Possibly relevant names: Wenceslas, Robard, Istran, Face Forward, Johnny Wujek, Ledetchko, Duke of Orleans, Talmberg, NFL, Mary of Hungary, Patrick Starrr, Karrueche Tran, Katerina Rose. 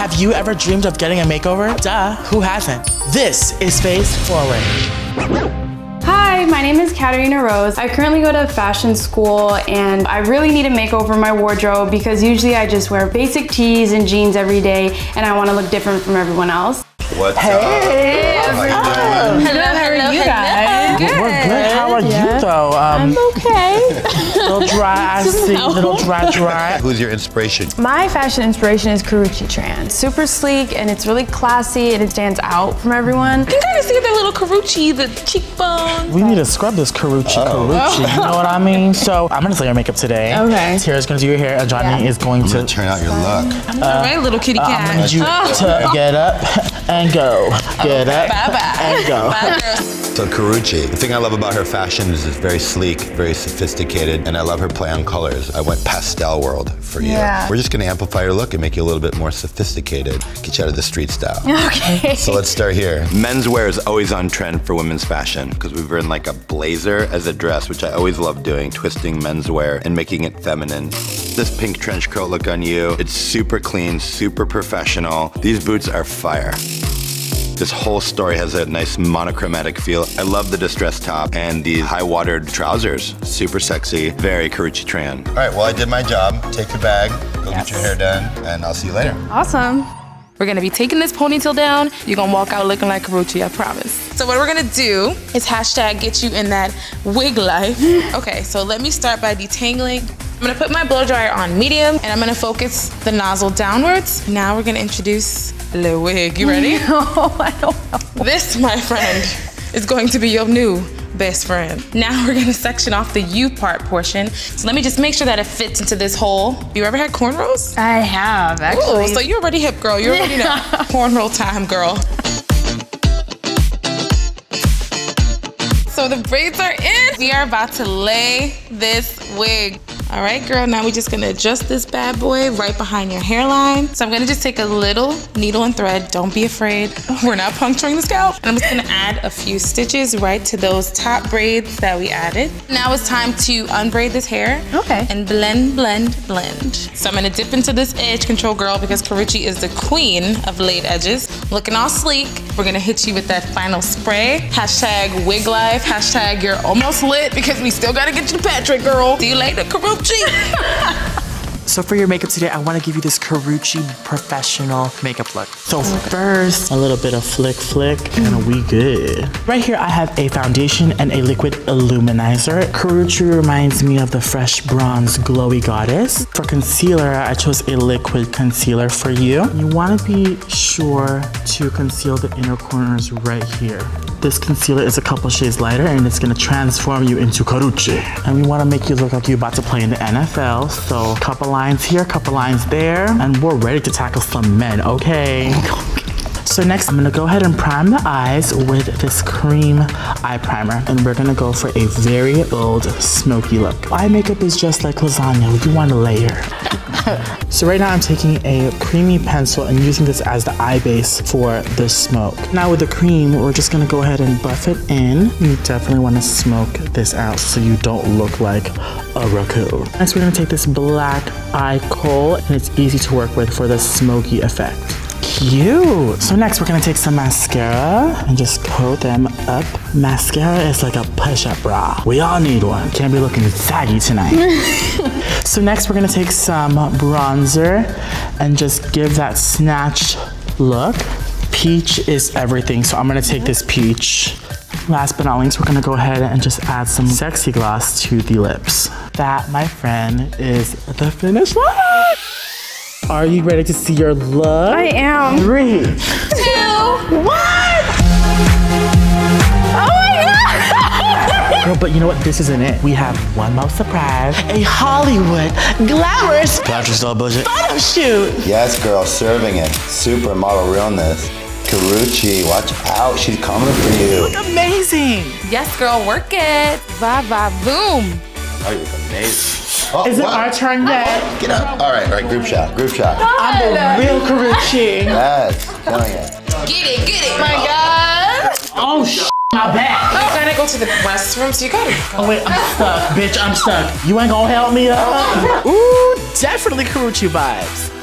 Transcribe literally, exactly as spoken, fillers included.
Have you ever dreamed of getting a makeover? Duh, who hasn't? This is Face Forward. Hi, my name is Katerina Rose. I currently go to fashion school and I really need to make over my wardrobe because usually I just wear basic tees and jeans every day and I want to look different from everyone else. What's hey, up? Hey, everyone. Oh, hello, hello, how are you guys? Good. We're good. How are yeah. you, though? Um, I'm okay. Little dry, I see. Little dry, dry. Who's your inspiration? My fashion inspiration is Karrueche Tran. Super sleek, and it's really classy, and it stands out from everyone. You can kind of see that little Karrueche, the cheekbones. We need to scrub this Karrueche, oh. Karrueche. Oh. You know what I mean? So I'm gonna do your makeup today. Okay. Tara's gonna do your hair, and Johnny yeah. is going I'm to, gonna turn out your look. Uh, All right, little kitty cat. Uh, I need you oh. to get up. And go. Get up. Bye bye. And go. Bye, so Karrueche, the thing I love about her fashion is it's very sleek, very sophisticated, and I love her play on colors. I went pastel world for you. Yeah. We're just gonna amplify your look and make you a little bit more sophisticated. Get you out of the street style. Okay. So let's start here. Menswear is always on trend for women's fashion because we've worn like a blazer as a dress, which I always love doing, twisting menswear and making it feminine. This pink trench coat look on you, it's super clean, super professional. These boots are fire. This whole story has a nice monochromatic feel. I love the distressed top and these high-watered trousers. Super sexy, very Karrueche Tran. All right, well, I did my job. Take your bag, go yes. get your hair done, and I'll see you later. Awesome. We're gonna be taking this ponytail down. You're gonna walk out looking like Karrueche, I promise. So what we're gonna do is hashtag get you in that wig life. Okay, so let me start by detangling. I'm gonna put my blow dryer on medium and I'm gonna focus the nozzle downwards. Now we're gonna introduce the wig. You ready? No, I don't know. This, my friend, is going to be your new best friend. Now we're gonna section off the U part portion. So let me just make sure that it fits into this hole. You ever had cornrows? I have, actually. Ooh, so you're already hip, girl. You're already yeah. know. Cornrow time, girl. So the braids are in. We are about to lay this wig. All right, girl, now we're just gonna adjust this bad boy right behind your hairline. So I'm gonna just take a little needle and thread. Don't be afraid, we're not puncturing the scalp. And I'm just gonna add a few stitches right to those top braids that we added. Now it's time to unbraid this hair. Okay. And blend, blend, blend. So I'm gonna dip into this edge control, girl, because Karrueche is the queen of laid edges. Looking all sleek, we're gonna hit you with that final spray. Hashtag wig life, hashtag you're almost lit because we still gotta get you to Patrick, girl. See you later, Karrueche. So for your makeup today, I want to give you this Karrueche professional makeup look. So first, a little bit of flick flick, and we good. Right here, I have a foundation and a liquid illuminizer. Karrueche reminds me of the fresh bronze glowy goddess. For concealer, I chose a liquid concealer for you. You want to be sure to conceal the inner corners right here. This concealer is a couple shades lighter and it's gonna transform you into Karrueche. And we wanna make you look like you're about to play in the N F L. So couple lines here, couple lines there, and we're ready to tackle some men, okay? So next, I'm gonna go ahead and prime the eyes with this cream eye primer. And we're gonna go for a very bold, smoky look. Eye makeup is just like lasagna, you want a layer. So right now I'm taking a creamy pencil and using this as the eye base for the smoke. Now with the cream, we're just gonna go ahead and buff it in. You definitely wanna smoke this out so you don't look like a raccoon. Next, we're gonna take this black eye coal, and it's easy to work with for the smoky effect. Cute. So next we're gonna take some mascara and just coat them up. Mascara is like a push-up bra. We all need one. Can't be looking saggy tonight. So next we're gonna take some bronzer and just give that snatched look. Peach is everything, so I'm gonna take this peach. Last but not least, we're gonna go ahead and just add some sexy gloss to the lips. That, my friend, is the finished look. Are you ready to see your look? I am. Three, two, one. Oh my God! Girl, but you know what? This isn't it. We have one more surprise. A Hollywood glamorous Patrick's doll budget photo shoot. Yes, girl, serving it. Supermodel realness. Karrueche, watch out. She's coming for you. You look amazing. Yes, girl, work it. Ba ba boom. Oh, you look amazing. Oh, is it wow. our turn yet? Get up. All right, all right, group shot, group shot. I'm the real Karrueche. Yes, telling you. Get it, get it. Oh my God. Oh, sh my back. I'm trying to go to the restroom, so you gotta go. Oh, wait, I'm stuck, bitch, I'm stuck. You ain't gonna help me up? Ooh, definitely Karrueche vibes.